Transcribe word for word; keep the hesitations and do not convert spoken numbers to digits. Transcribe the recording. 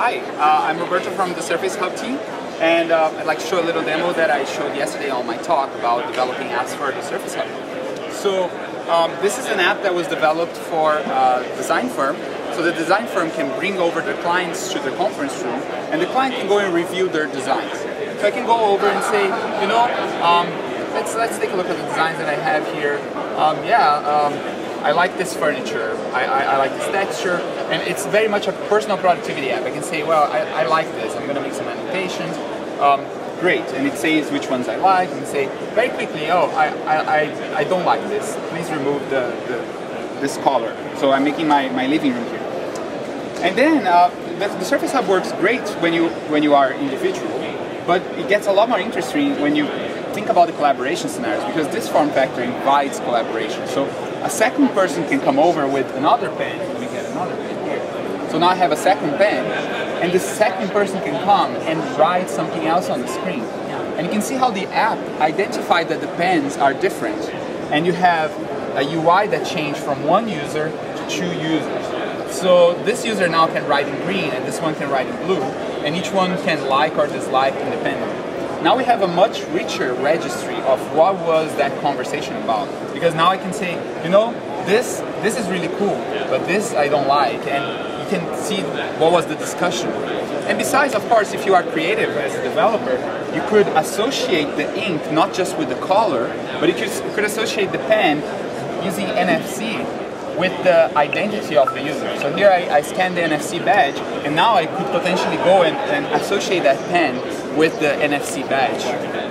Hi, uh, I'm Roberto from the Surface Hub team, and uh, I'd like to show a little demo that I showed yesterday on my talk about developing apps for the Surface Hub. So um, this is an app that was developed for a design firm. So the design firm can bring over their clients to their conference room, and the client can go and review their designs. So I can go over and say, you know, um, let's, let's take a look at the designs that I have here. Um, yeah, um, I like this furniture, I, I, I like this texture, and it's very much a personal productivity app. I can say, well, I, I like this, I'm going to make some annotations. Um, great, and it says which ones I like, and say very quickly, oh, I, I, I don't like this, please remove the, the, this color. So I'm making my, my living room here. And then uh, the, the Surface Hub works great when you, when you are individual, but it gets a lot more interesting when you think about the collaboration scenarios, because this form factor invites collaboration. So a second person can come over with another pen. Let me get another pen here. So now I have a second pen, and the second person can come and write something else on the screen. And you can see how the app identified that the pens are different, and you have a U I that changed from one user to two users. So this user now can write in green, and this one can write in blue, and each one can like or dislike independently. Now we have a much richer registry of what was that conversation about. Because now I can say, you know, this this is really cool, but this I don't like. And you can see what was the discussion. And besides, of course, if you are creative as a developer, you could associate the ink not just with the color, but you could, you could associate the pen using N F C with the identity of the user. So here I, I scan the N F C badge, and now I could potentially go and, and associate that pen with the N F C badge.